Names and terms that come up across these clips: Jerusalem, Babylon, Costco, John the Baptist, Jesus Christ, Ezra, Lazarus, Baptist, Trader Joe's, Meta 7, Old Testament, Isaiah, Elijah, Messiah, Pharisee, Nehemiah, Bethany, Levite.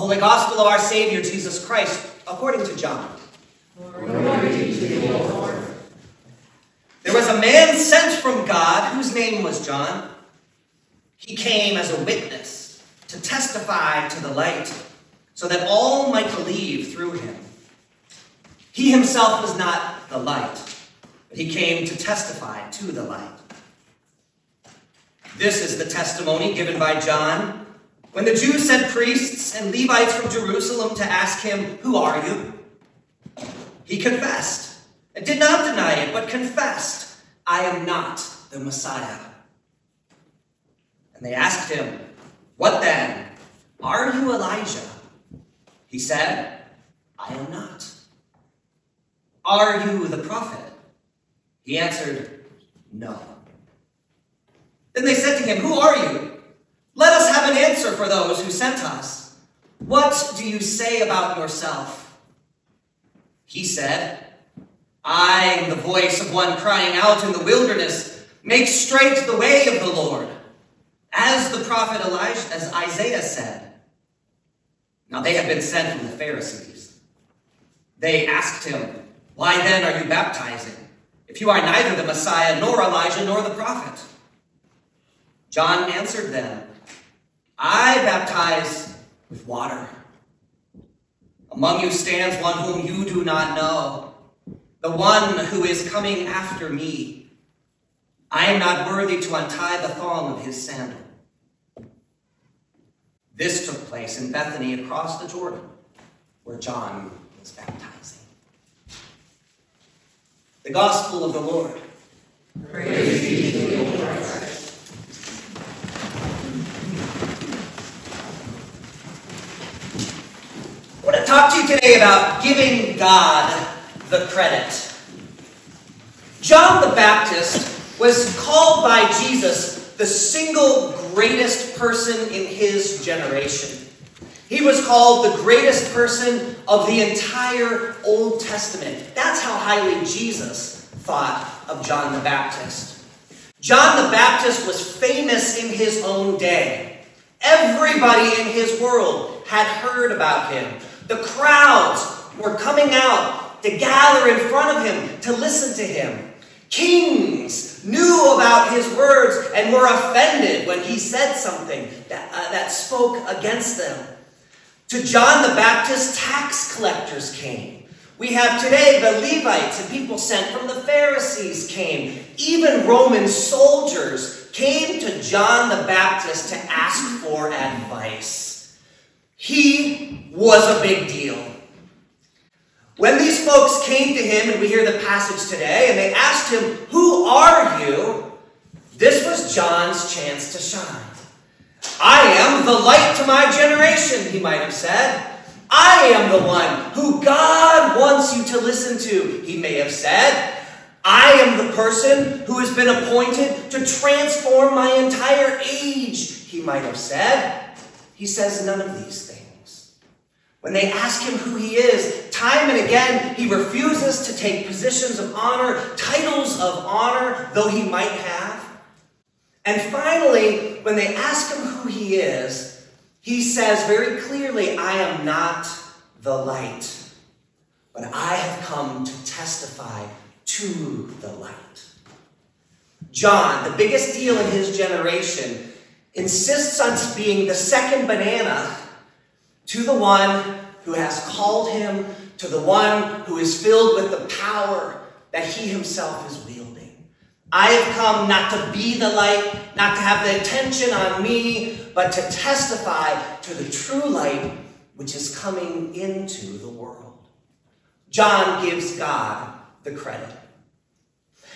Holy Gospel of our Savior Jesus Christ, according to John. Glory to you, Lord. There was a man sent from God whose name was John. He came as a witness to testify to the light, so that all might believe through him. He himself was not the light, but he came to testify to the light. This is the testimony given by John when the Jews sent priests and Levites from Jerusalem to ask him, "Who are you?" He confessed and did not deny it, but confessed, "I am not the Messiah." And they asked him, "What then? Are you Elijah?" He said, "I am not." "Are you the prophet?" He answered, "No." Then they said to him, "Who are you? Let us have an answer for those who sent us. What do you say about yourself?" He said, "I am the voice of one crying out in the wilderness, 'Make straight the way of the Lord,' as the prophet Elijah, as Isaiah said." Now they had been sent from the Pharisees. They asked him, "Why then are you baptizing, if you are neither the Messiah, nor Elijah, nor the prophet?" John answered them, "I baptize with water. Among you stands one whom you do not know, the one who is coming after me. I am not worthy to untie the thong of his sandal." This took place in Bethany across the Jordan, where John was baptizing. The Gospel of the Lord. Praise be to you, Lord Christ. I want to talk to you today about giving God the credit. John the Baptist was called by Jesus the single greatest person in his generation. He was called the greatest person of the entire Old Testament. That's how highly Jesus thought of John the Baptist. John the Baptist was famous in his own day. Everybody in his world had heard about him. The crowds were coming out to gather in front of him, to listen to him. Kings knew about his words and were offended when he said something that spoke against them. To John the Baptist, tax collectors came. We have today the Levites and people sent from the Pharisees came. Even Roman soldiers came to John the Baptist to ask for advice. He was a big deal. When these folks came to him, and we hear the passage today, and they asked him, "Who are you?" this was John's chance to shine. "I am the light to my generation," he might have said. "I am the one who God wants you to listen to," he may have said. "I am the person who has been appointed to transform my entire age," he might have said. He says none of these things. When they ask him who he is, time and again, he refuses to take positions of honor, titles of honor, though he might have. And finally, when they ask him who he is, he says very clearly, "I am not the light, but I have come to testify to the light." John, the biggest deal in his generation, insists on being the second banana to the one who has called him, to the one who is filled with the power that he himself is wielding. "I have come not to be the light, not to have the attention on me, but to testify to the true light which is coming into the world." John gives God the credit.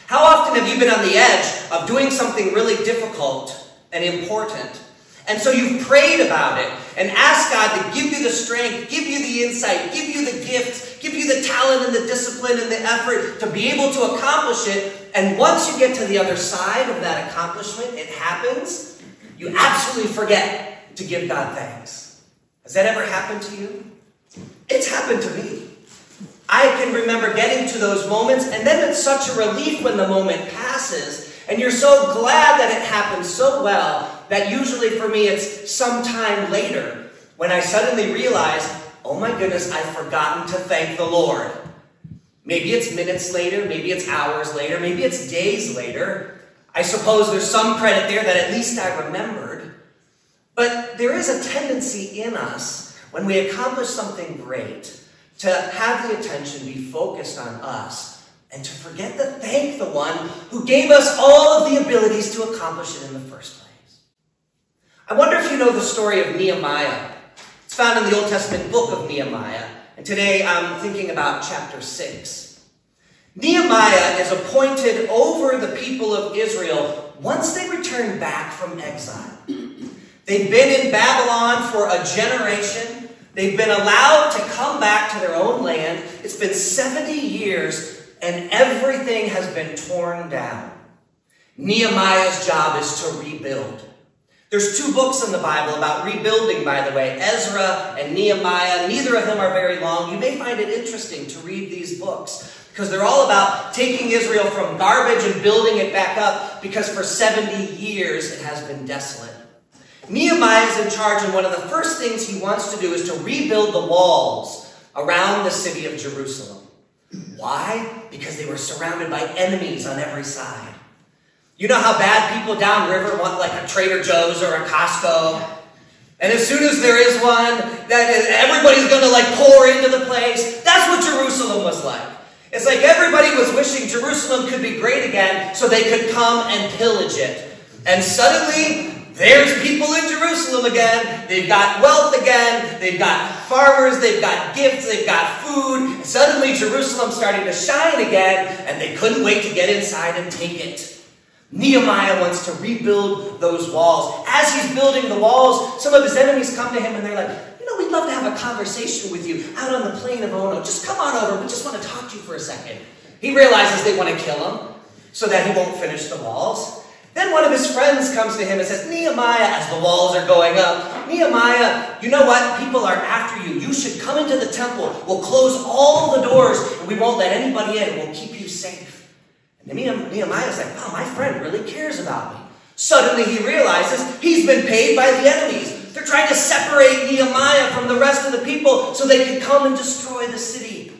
How often have you been on the edge of doing something really difficult and important, and so you've prayed about it and asked God to give you the strength, give you the insight, give you the gifts, give you the talent and the discipline and the effort to be able to accomplish it? And once you get to the other side of that accomplishment, it happens, you absolutely forget to give God thanks. Has that ever happened to you? It's happened to me. I can remember getting to those moments, and then it's such a relief when the moment passes. And you're so glad that it happened so well that usually for me it's sometime later when I suddenly realized, oh my goodness, I've forgotten to thank the Lord. Maybe it's minutes later, maybe it's hours later, maybe it's days later. I suppose there's some credit there that at least I remembered. But there is a tendency in us, when we accomplish something great, to have the attention be focused on us and to forget to thank the one who gave us all of the abilities to accomplish it in the first place. I wonder if you know the story of Nehemiah. It's found in the Old Testament book of Nehemiah. And today I'm thinking about chapter 6. Nehemiah is appointed over the people of Israel once they return back from exile. They've been in Babylon for a generation. They've been allowed to come back to their own land. It's been 70 years and everything has been torn down. Nehemiah's job is to rebuild. There's two books in the Bible about rebuilding, by the way, Ezra and Nehemiah. Neither of them are very long. You may find it interesting to read these books because they're all about taking Israel from garbage and building it back up because for 70 years it has been desolate. Nehemiah is in charge, and one of the first things he wants to do is to rebuild the walls around the city of Jerusalem. Why? Because they were surrounded by enemies on every side. You know how bad people downriver want like a Trader Joe's or a Costco? And as soon as there is one, that is, everybody's going to like pour into the place. That's what Jerusalem was like. It's like everybody was wishing Jerusalem could be great again so they could come and pillage it. And suddenly, there's people in Jerusalem again. They've got wealth again. They've got farmers. They've got gifts. They've got food. And suddenly, Jerusalem's starting to shine again, and they couldn't wait to get inside and take it. Nehemiah wants to rebuild those walls. As he's building the walls, some of his enemies come to him and they're like, you know, we'd love to have a conversation with you out on the plain of Ono. Just come on over. We just want to talk to you for a second. He realizes they want to kill him so that he won't finish the walls. Then one of his friends comes to him and says, Nehemiah, as the walls are going up, Nehemiah, you know what? People are after you. You should come into the temple. We'll close all the doors and we won't let anybody in. We'll keep you safe. And Nehemiah's like, wow, my friend really cares about me. Suddenly he realizes he's been paid by the enemies. They're trying to separate Nehemiah from the rest of the people so they can come and destroy the city.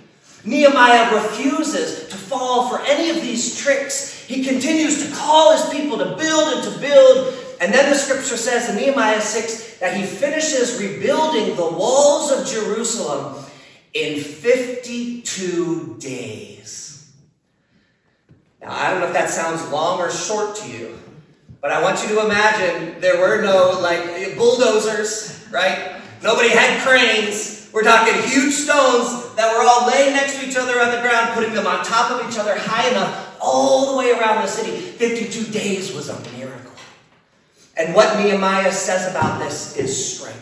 Nehemiah refuses to fall for any of these tricks. He continues to call his people to build and to build. And then the scripture says in Nehemiah 6 that he finishes rebuilding the walls of Jerusalem in 52 days. Now, I don't know if that sounds long or short to you, but I want you to imagine there were no, like, bulldozers, right? Nobody had cranes. We're talking huge stones that were all laying next to each other on the ground, putting them on top of each other high enough all the way around the city. 52 days was a miracle. And what Nehemiah says about this is striking.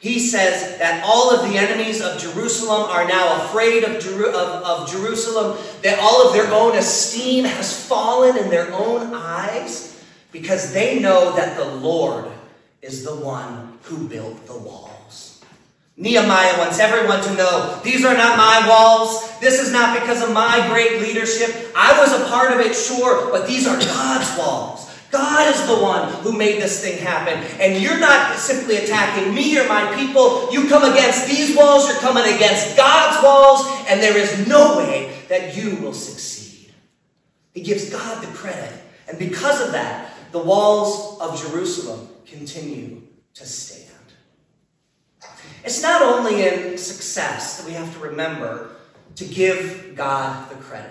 He says that all of the enemies of Jerusalem are now afraid of Jerusalem, that all of their own esteem has fallen in their own eyes because they know that the Lord is the one who built the walls. Nehemiah wants everyone to know, these are not my walls. This is not because of my great leadership. I was a part of it, sure, but these are God's walls. God is the one who made this thing happen. And you're not simply attacking me or my people. You come against these walls. You're coming against God's walls. And there is no way that you will succeed. He gives God the credit. And because of that, the walls of Jerusalem continue to stand. It's not only in success that we have to remember to give God the credit.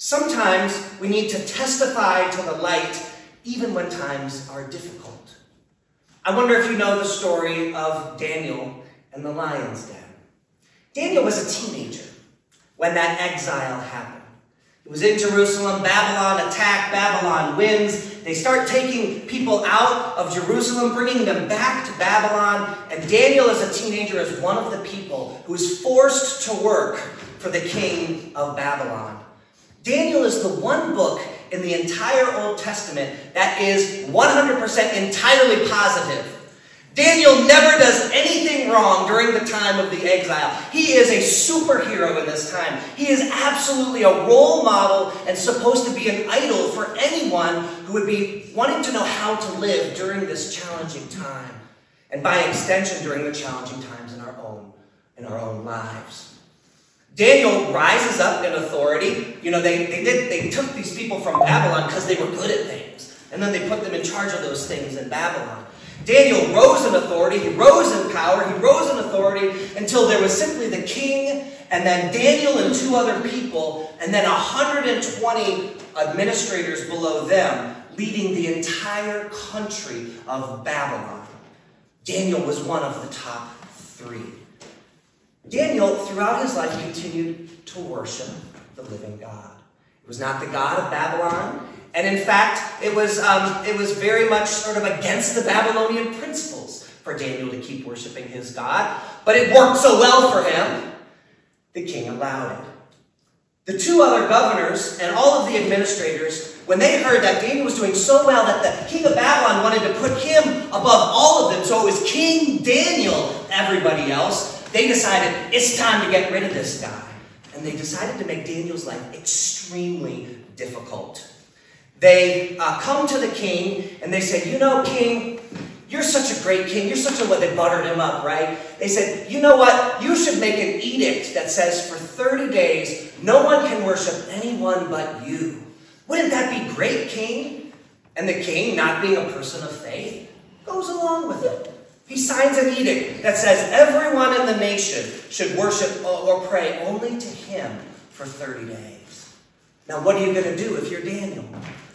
Sometimes we need to testify to the light even when times are difficult. I wonder if you know the story of Daniel and the lion's den. Daniel was a teenager when that exile happened. It was in Jerusalem. Babylon attacked. Babylon wins. They start taking people out of Jerusalem, bringing them back to Babylon. And Daniel as a teenager is one of the people who is forced to work for the king of Babylon. Daniel is the one book in the entire Old Testament that is 100% entirely positive. Daniel never does anything wrong during the time of the exile. He is a superhero in this time. He is absolutely a role model and supposed to be an idol for anyone who would be wanting to know how to live during this challenging time. and by extension during the challenging times in our own lives. Daniel rises up in authority. You know, they took these people from Babylon because they were good at things. And then they put them in charge of those things in Babylon. Daniel rose in authority. He rose in power. He rose in authority until there was simply the king and then Daniel and two other people and then 120 administrators below them leading the entire country of Babylon. Daniel was one of the top three. Daniel, throughout his life, continued to worship the living God. It was not the God of Babylon, and in fact, it was very much sort of against the Babylonian principles for Daniel to keep worshiping his God, but it worked so well for him, the king allowed it. The two other governors and all of the administrators, when they heard that Daniel was doing so well that the king of Babylon wanted to put him above all of them, so it was King Daniel, everybody else, they decided, it's time to get rid of this guy. And they decided to make Daniel's life extremely difficult. They come to the king, and they say, you know, king, you're such a great king. You're such a, they buttered him up, right? They said, you know what? You should make an edict that says for 30 days, no one can worship anyone but you. Wouldn't that be great, king? And the king, not being a person of faith, goes along with it. He signs an edict that says everyone in the nation should worship or pray only to him for 30 days. Now, what are you going to do if you're Daniel?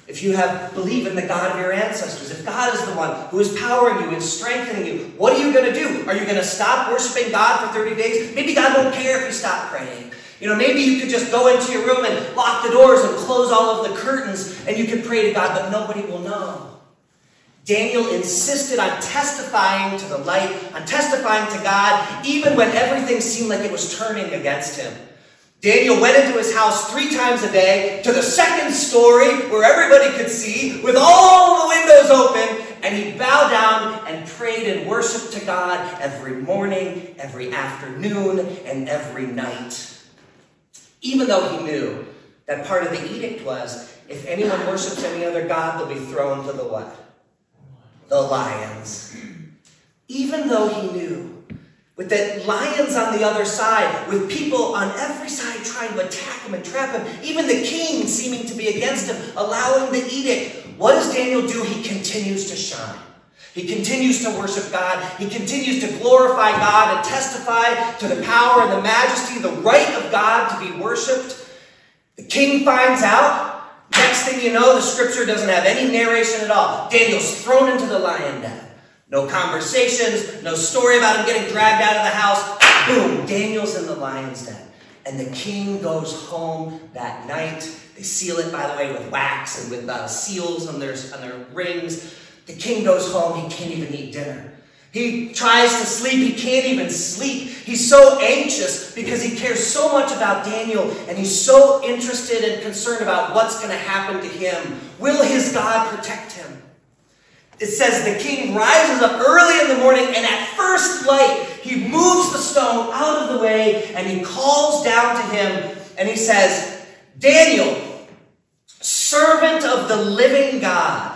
If you believe in the God of your ancestors, if God is the one who is powering you and strengthening you, what are you going to do? Are you going to stop worshiping God for 30 days? Maybe God don't care if you stop praying. You know, maybe you could just go into your room and lock the doors and close all of the curtains and you could pray to God, but nobody will know. Daniel insisted on testifying to the light, on testifying to God, even when everything seemed like it was turning against him. Daniel went into his house 3 times a day to the second story where everybody could see with all the windows open, and he bowed down and prayed and worshiped to God every morning, every afternoon, and every night. Even though he knew that part of the edict was, if anyone worships any other god, they'll be thrown to the what? The lions. Even though he knew, with the lions on the other side, with people on every side trying to attack him and trap him, even the king seeming to be against him, allowing the edict, what does Daniel do? He continues to shine. He continues to worship God. He continues to glorify God and testify to the power and the majesty, the right of God to be worshipped. The king finds out. Next thing you know, the scripture doesn't have any narration at all. Daniel's thrown into the lion den. No conversations, no story about him getting dragged out of the house. Boom, Daniel's in the lion's den. And the king goes home that night. They seal it, by the way, with wax and with seals on their rings. The king goes home. He can't even eat dinner. He tries to sleep. He can't even sleep. He's so anxious because he cares so much about Daniel, and he's so interested and concerned about what's going to happen to him. Will his God protect him? It says the king rises up early in the morning, and at first light, he moves the stone out of the way, and he calls down to him, and he says, Daniel, servant of the living God.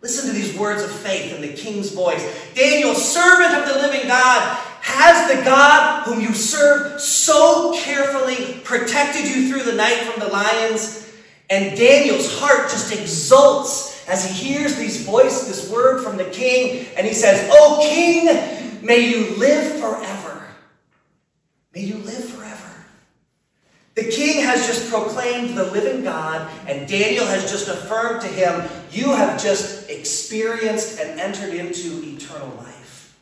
Listen to these words of faith in the king's voice. Daniel, servant of the living God, has the God whom you serve so carefully protected you through the night from the lions? And Daniel's heart just exults as he hears these voices, this word from the king. And he says, O king, may you live forever. May you live forever. The king has just proclaimed the living God, and Daniel has just affirmed to him, you have just experienced and entered into eternal life.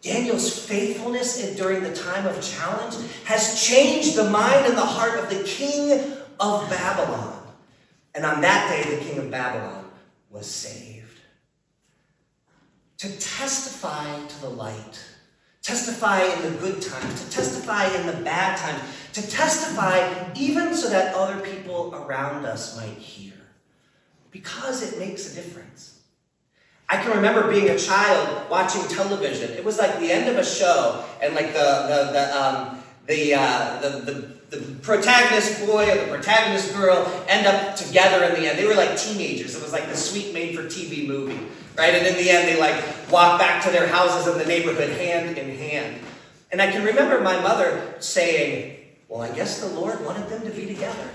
Daniel's faithfulness during the time of challenge has changed the mind and the heart of the king of Babylon. And on that day, the king of Babylon was saved. To testify to the light, testify in the good times, to testify in the bad times, to testify even so that other people around us might hear. Because it makes a difference. I can remember being a child watching television. It was like the end of a show, and like the the protagonist boy or the protagonist girl end up together in the end. They were like teenagers. It was like the sweet made-for-TV movie, right? And in the end, they like walk back to their houses in the neighborhood hand in hand. And I can remember my mother saying, well, I guess the Lord wanted them to be together.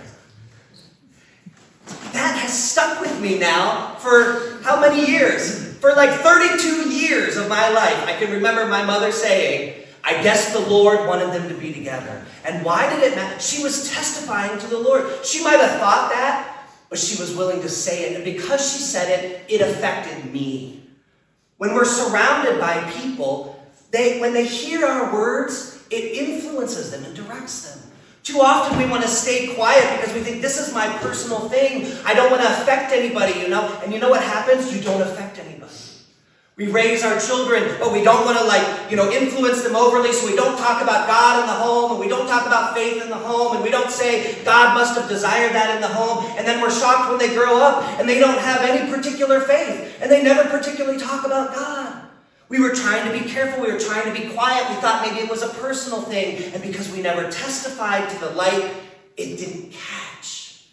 That has stuck with me now for how many years? For like 32 years of my life, I can remember my mother saying, I guess the Lord wanted them to be together. And why did it matter? She was testifying to the Lord. She might have thought that, but she was willing to say it. And because she said it, it affected me. When we're surrounded by people, when they hear our words, it influences them and directs them. Too often we want to stay quiet because we think this is my personal thing. I don't want to affect anybody, you know. And you know what happens? You don't affect anybody. We raise our children, but we don't want to influence them overly, so we don't talk about God in the home, and we don't talk about faith in the home, and we don't say God must have desired that in the home, and then we're shocked when they grow up and they don't have any particular faith, and they never particularly talk about God. We were trying to be careful, we were trying to be quiet, we thought maybe it was a personal thing, and because we never testified to the light, it didn't catch.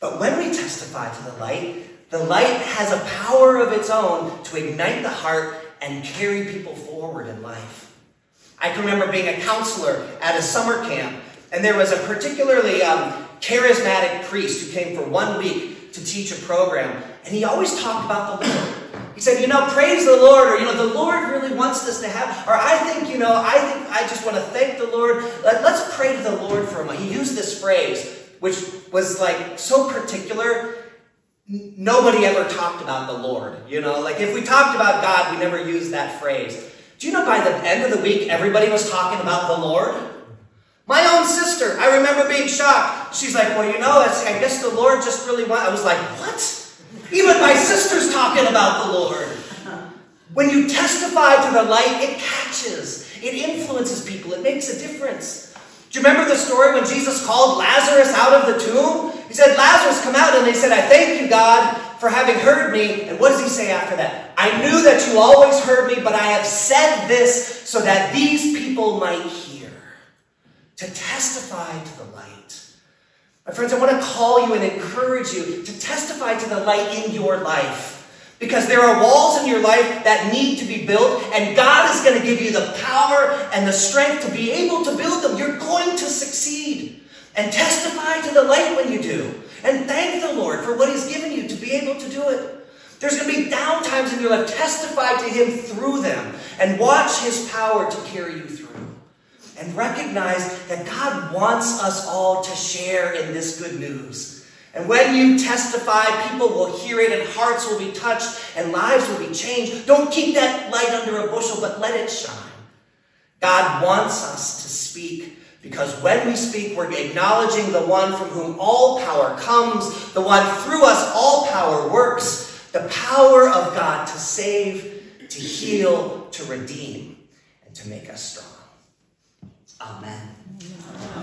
But when we testify to the light has a power of its own to ignite the heart and carry people forward in life. I can remember being a counselor at a summer camp, and there was a particularly charismatic priest who came for 1 week to teach a program, and he always talked about the Lord. He said, you know, praise the Lord, or, you know, the Lord really wants this to happen, or I think I just want to thank the Lord. Let's pray to the Lord for a moment. He used this phrase, which was like so particular. Nobody ever talked about the Lord, you know? Like, if we talked about God, we never used that phrase. Do you know by the end of the week, everybody was talking about the Lord? My own sister, I remember being shocked. She's like, well, you know, I guess the Lord just really wants... I was like, what? Even my sister's talking about the Lord. When you testify to the light, it catches. It influences people. It makes a difference. Do you remember the story when Jesus called Lazarus out of the tomb? He said, Lazarus, come out. And they said, I thank you, God, for having heard me. And what does he say after that? I knew that you always heard me, but I have said this so that these people might hear. To testify to the light. My friends, I want to call you and encourage you to testify to the light in your life. Because there are walls in your life that need to be built, and God is going to give you the power and the strength to be able to build them. You're going to succeed. And testify to the light when you do. And thank the Lord for what he's given you to be able to do it. There's going to be down times in your life. Testify to him through them. And watch his power to carry you through. And recognize that God wants us all to share in this good news. And when you testify, people will hear it, and hearts will be touched, and lives will be changed. Don't keep that light under a bushel, but let it shine. God wants us to speak, because when we speak, we're acknowledging the one from whom all power comes, the one through us all power works, the power of God to save, to heal, to redeem, and to make us strong. Amen.